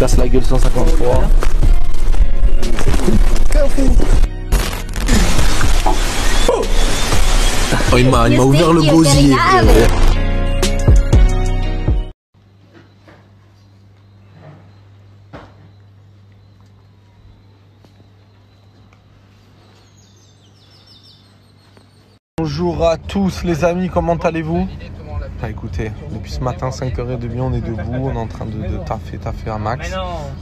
casse la gueule 153. Oh, il m'a ouvert le gosier. Bonjour à tous les amis, comment allez-vous? Ah, écoutez, depuis ce matin 5h30 on est debout, on est en train de taffer à max.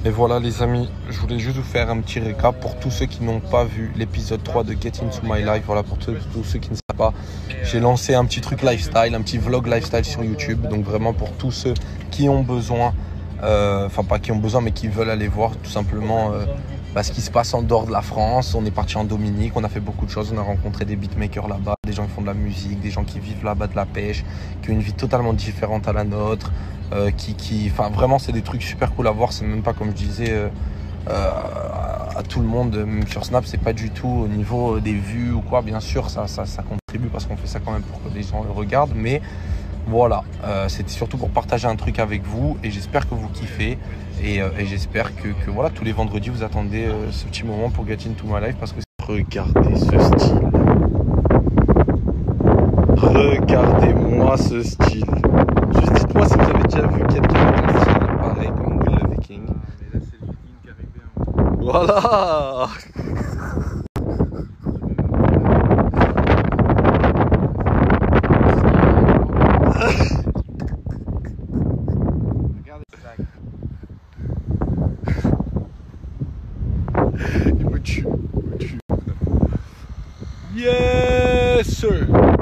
Et voilà les amis, je voulais juste vous faire un petit récap pour tous ceux qui n'ont pas vu l'épisode 3 de Get Into My Life. Voilà, pour tous ceux qui ne savent pas, j'ai lancé un petit truc lifestyle, un petit vlog lifestyle sur YouTube. Donc vraiment pour tous ceux qui ont besoin, enfin pas qui ont besoin mais qui veulent aller voir tout simplement ce qui se passe en dehors de la France. On est parti en Dominique, on a fait beaucoup de choses, on a rencontré des beatmakers là-bas, des gens qui font de la musique, des gens qui vivent là-bas de la pêche, qui ont une vie totalement différente à la nôtre, enfin vraiment c'est des trucs super cool à voir. C'est même pas comme je disais à tout le monde, même sur Snap, c'est pas du tout au niveau des vues ou quoi, bien sûr ça contribue parce qu'on fait ça quand même pour que les gens le regardent, mais voilà, c'était surtout pour partager un truc avec vous et j'espère que vous kiffez et j'espère que voilà, tous les vendredis vous attendez ce petit moment pour Get Into My Life parce que regardez ce style, regardez-moi ce style. Juste dites-moi si vous avez déjà vu quelqu'un avec un style pareil comme Will The Viking. Mais là c'est le Viking qui avait bien. Voilà. Il me tue. Yes, sir.